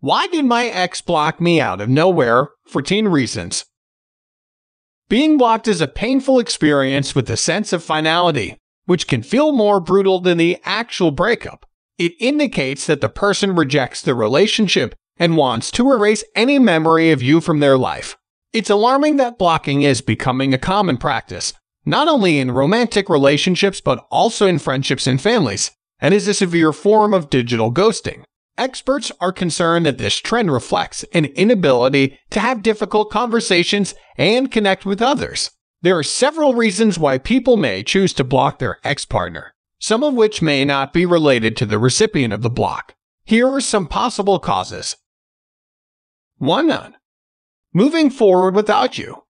Why did my ex block me out of nowhere for teen reasons? Being blocked is a painful experience with a sense of finality, which can feel more brutal than the actual breakup. It indicates that the person rejects the relationship and wants to erase any memory of you from their life. It's alarming that blocking is becoming a common practice, not only in romantic relationships but also in friendships and families, and is a severe form of digital ghosting. Experts are concerned that this trend reflects an inability to have difficult conversations and connect with others. There are several reasons why people may choose to block their ex-partner, some of which may not be related to the recipient of the block. Here are some possible causes. 1. Moving forward without you.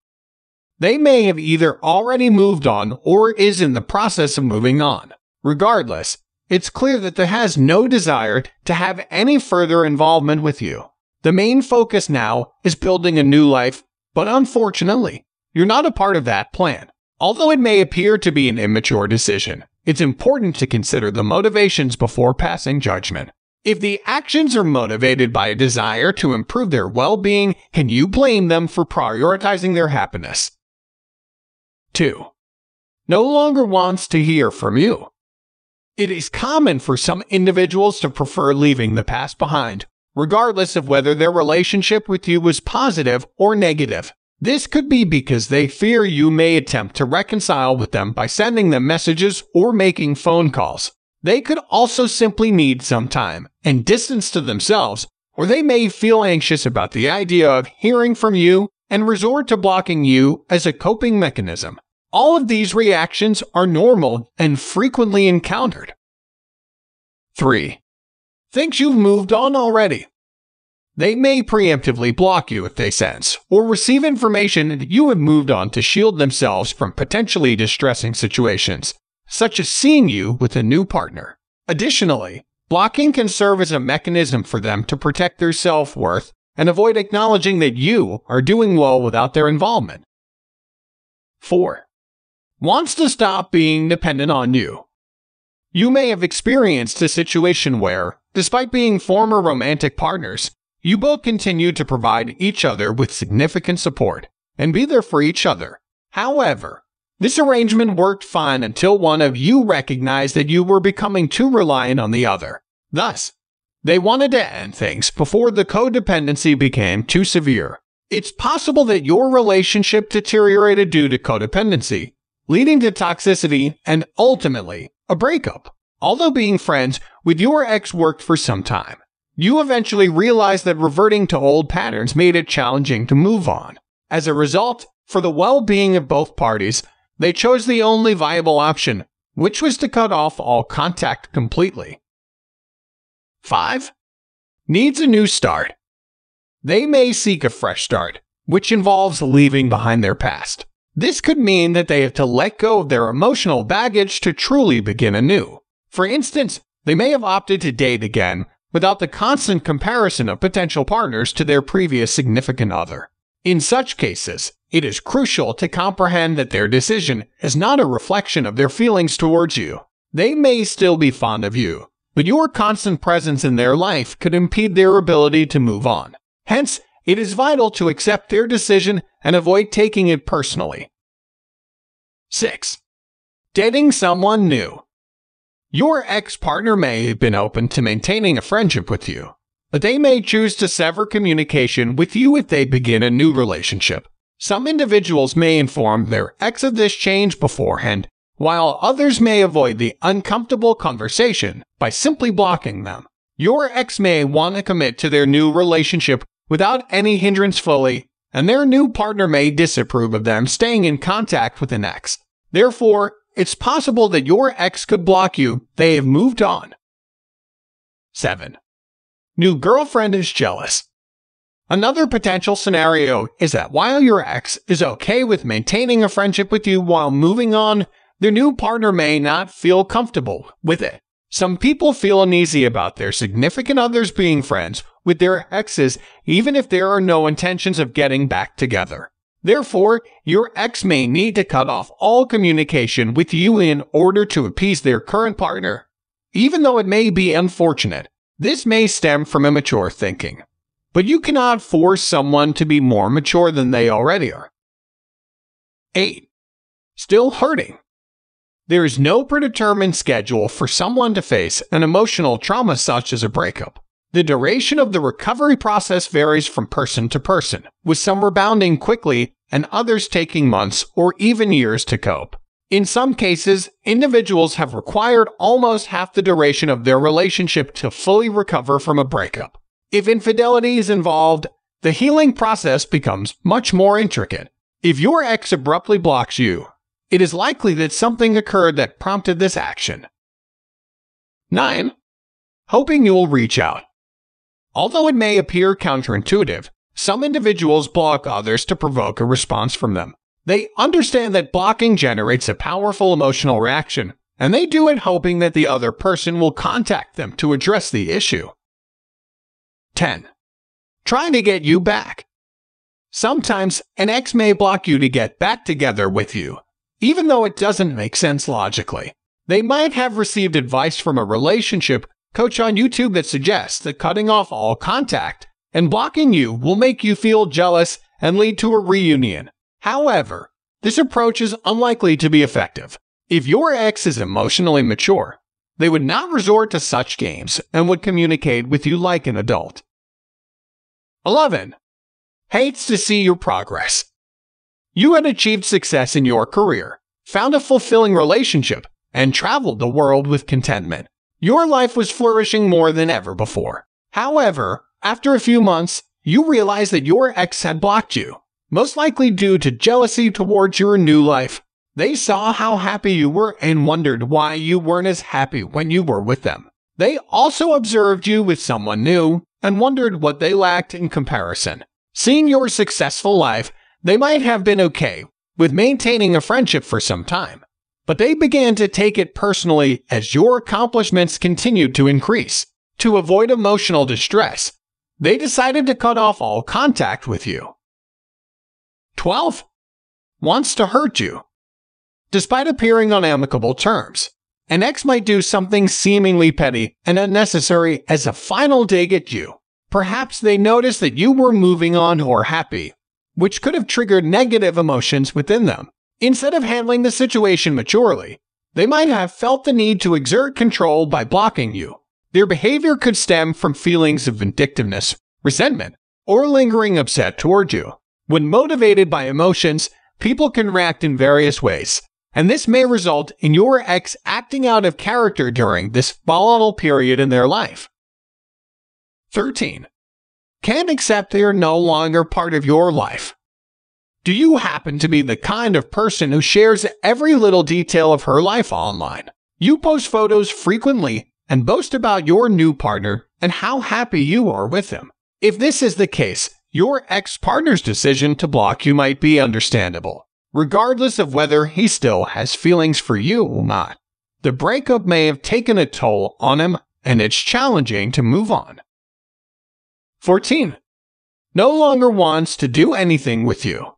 They may have either already moved on or is in the process of moving on. Regardless, it's clear that there has no desire to have any further involvement with you. The main focus now is building a new life, but unfortunately, you're not a part of that plan. Although it may appear to be an immature decision, it's important to consider the motivations before passing judgment. If the actions are motivated by a desire to improve their well-being, can you blame them for prioritizing their happiness? 2. No longer wants to hear from you. It is common for some individuals to prefer leaving the past behind, regardless of whether their relationship with you was positive or negative. This could be because they fear you may attempt to reconcile with them by sending them messages or making phone calls. They could also simply need some time and distance to themselves, or they may feel anxious about the idea of hearing from you and resort to blocking you as a coping mechanism. All of these reactions are normal and frequently encountered. 3. Thinks you've moved on already. They may preemptively block you if they sense or receive information that you have moved on to shield themselves from potentially distressing situations, such as seeing you with a new partner. Additionally, blocking can serve as a mechanism for them to protect their self-worth and avoid acknowledging that you are doing well without their involvement. 4. Wants to stop being dependent on you. You may have experienced a situation where, despite being former romantic partners, you both continue to provide each other with significant support and be there for each other. However, this arrangement worked fine until one of you recognized that you were becoming too reliant on the other. Thus, they wanted to end things before the codependency became too severe. It's possible that your relationship deteriorated due to codependency, leading to toxicity and, ultimately, a breakup. Although being friends with your ex worked for some time, you eventually realized that reverting to old patterns made it challenging to move on. As a result, for the well-being of both parties, they chose the only viable option, which was to cut off all contact completely. 5. Needs a new start. They may seek a fresh start, which involves leaving behind their past. This could mean that they have to let go of their emotional baggage to truly begin anew. For instance, they may have opted to date again without the constant comparison of potential partners to their previous significant other. In such cases, it is crucial to comprehend that their decision is not a reflection of their feelings towards you. They may still be fond of you, but your constant presence in their life could impede their ability to move on. Hence, it is vital to accept their decision and avoid taking it personally. 6. Dating someone new. Your ex-partner may have been open to maintaining a friendship with you, but they may choose to sever communication with you if they begin a new relationship. Some individuals may inform their ex of this change beforehand, while others may avoid the uncomfortable conversation by simply blocking them. Your ex may want to commit to their new relationship without any hindrance fully, and their new partner may disapprove of them staying in contact with an ex. Therefore, it's possible that your ex could block you. They have moved on. 7. New girlfriend is jealous. Another potential scenario is that while your ex is okay with maintaining a friendship with you while moving on, their new partner may not feel comfortable with it. Some people feel uneasy about their significant others being friends with their exes even if there are no intentions of getting back together. Therefore, your ex may need to cut off all communication with you in order to appease their current partner. Even though it may be unfortunate, this may stem from immature thinking. but you cannot force someone to be more mature than they already are. 8. Still hurting. There is no predetermined schedule for someone to face an emotional trauma such as a breakup. The duration of the recovery process varies from person to person, with some rebounding quickly and others taking months or even years to cope. In some cases, individuals have required almost half the duration of their relationship to fully recover from a breakup. If infidelity is involved, the healing process becomes much more intricate. If your ex abruptly blocks you, it is likely that something occurred that prompted this action. 9. Hoping you will reach out. Although it may appear counterintuitive, some individuals block others to provoke a response from them. They understand that blocking generates a powerful emotional reaction, and they do it hoping that the other person will contact them to address the issue. 10. Trying to get you back. Sometimes, an ex may block you to get back together with you, even though it doesn't make sense logically. They might have received advice from a relationship coach on YouTube that suggests that cutting off all contact and blocking you will make you feel jealous and lead to a reunion. However, this approach is unlikely to be effective. If your ex is emotionally mature, they would not resort to such games and would communicate with you like an adult. 11. Hates to see your progress. You had achieved success in your career, found a fulfilling relationship, and traveled the world with contentment. Your life was flourishing more than ever before. However, after a few months, you realized that your ex had blocked you, most likely due to jealousy towards your new life. They saw how happy you were and wondered why you weren't as happy when you were with them. They also observed you with someone new and wondered what they lacked in comparison. Seeing your successful life, they might have been okay with maintaining a friendship for some time, but they began to take it personally as your accomplishments continued to increase. To avoid emotional distress, they decided to cut off all contact with you. 12. Wants to hurt you. Despite appearing on amicable terms, an ex might do something seemingly petty and unnecessary as a final dig at you. Perhaps they noticed that you were moving on or happy, which could have triggered negative emotions within them. Instead of handling the situation maturely, they might have felt the need to exert control by blocking you. Their behavior could stem from feelings of vindictiveness, resentment, or lingering upset toward you. When motivated by emotions, people can react in various ways, and this may result in your ex acting out of character during this volatile period in their life. 13. Can't accept they are no longer part of your life. Do you happen to be the kind of person who shares every little detail of her life online? You post photos frequently and boast about your new partner and how happy you are with him. If this is the case, your ex-partner's decision to block you might be understandable, regardless of whether he still has feelings for you or not. The breakup may have taken a toll on him, and it's challenging to move on. 14. No longer wants to do anything with you.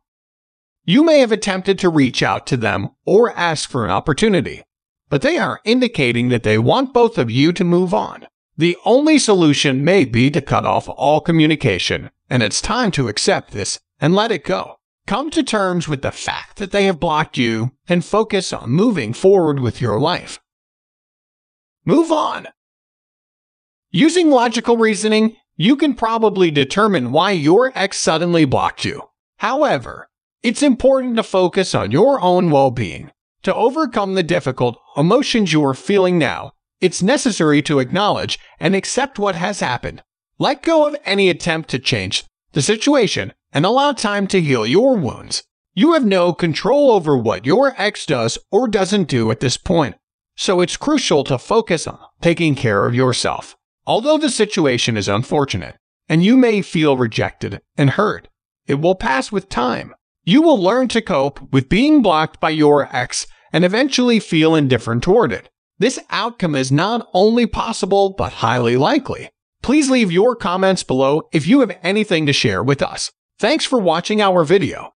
You may have attempted to reach out to them or ask for an opportunity, but they are indicating that they want both of you to move on. The only solution may be to cut off all communication, and it's time to accept this and let it go. Come to terms with the fact that they have blocked you and focus on moving forward with your life. Move on. Using logical reasoning, you can probably determine why your ex suddenly blocked you. However, it's important to focus on your own well-being. To overcome the difficult emotions you are feeling now, it's necessary to acknowledge and accept what has happened. Let go of any attempt to change the situation and allow time to heal your wounds. You have no control over what your ex does or doesn't do at this point, so it's crucial to focus on taking care of yourself. Although the situation is unfortunate, and you may feel rejected and hurt, it will pass with time. You will learn to cope with being blocked by your ex and eventually feel indifferent toward it. This outcome is not only possible, but highly likely. Please leave your comments below if you have anything to share with us. Thanks for watching our video.